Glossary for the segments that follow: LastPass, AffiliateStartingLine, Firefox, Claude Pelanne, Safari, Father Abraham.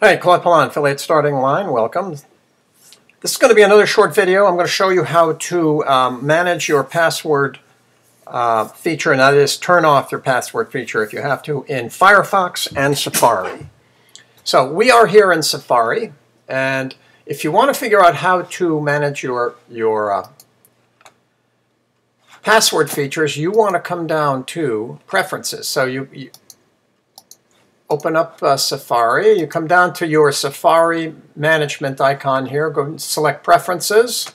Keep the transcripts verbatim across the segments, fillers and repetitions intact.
Hey, Claude Pelanne, Affiliate Starting Line, welcome. This is going to be another short video. I'm going to show you how to um, manage your password uh, feature, and that is turn off your password feature if you have to in Firefox and Safari. So we are here in Safari, and if you want to figure out how to manage your, your uh, password features, you want to come down to Preferences. So you, you open up uh, Safari. You come down to your Safari management icon here. Go and select Preferences.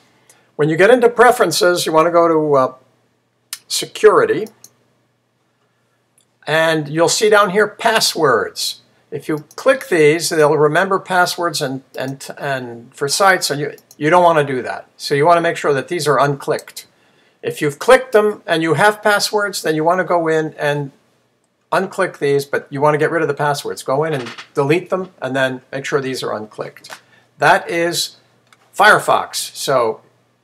When you get into Preferences, you want to go to uh, Security. And you'll see down here Passwords. If you click these, they'll remember passwords and, and, and for sites, and you, you don't want to do that. So you want to make sure that these are unclicked. If you've clicked them and you have passwords, then you want to go in and unclick these, but you want to get rid of the passwords. Go in and delete them, and then make sure these are unclicked. That is Firefox. So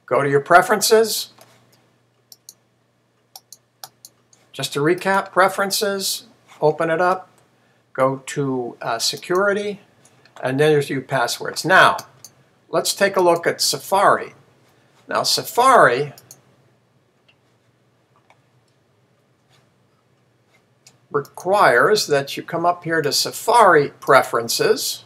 go to your Preferences. Just to recap, Preferences, open it up, go to uh, Security, and then there's your passwords. Now, let's take a look at Safari. Now, Safari requires that you come up here to Safari Preferences,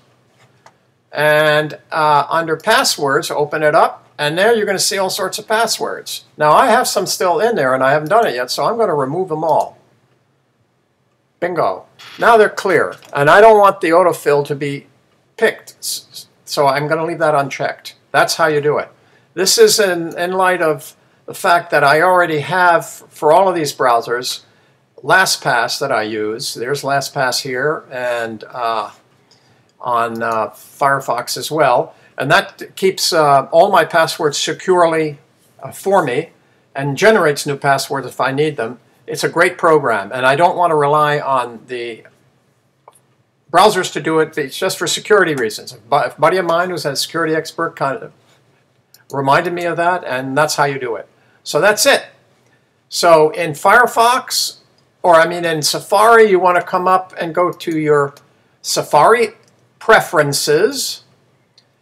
and uh, under Passwords, open it up, and there you're going to see all sorts of passwords. Now, I have some still in there, and I haven't done it yet, so I'm going to remove them all. Bingo. Now they're clear, and I don't want the autofill to be picked, so I'm going to leave that unchecked. That's how you do it. This is in, in light of the fact that I already have, for all of these browsers, LastPass that I use. There's LastPass here and uh, on uh, Firefox as well, and that keeps uh, all my passwords securely uh, for me and generates new passwords if I need them. It's a great program, and I don't want to rely on the browsers to do it. It's just for security reasons. A buddy of mine who's a security expert kind of reminded me of that, and that's how you do it. So that's it. So in Firefox, or I mean in Safari, you want to come up and go to your Safari Preferences,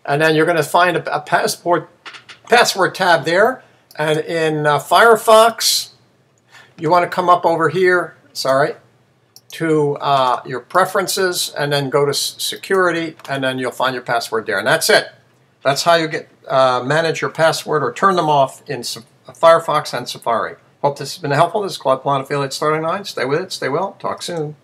and then you're going to find a, a passport, password tab there. And in uh, Firefox, you want to come up over here, sorry, to uh, your Preferences, and then go to Security, and then you'll find your password there. And that's it. That's how you get uh, manage your password or turn them off in Sa- Firefox and Safari. Hope this has been helpful. This is Claude Pelanne, Affiliate Starting Line. Stay with it, stay well, talk soon.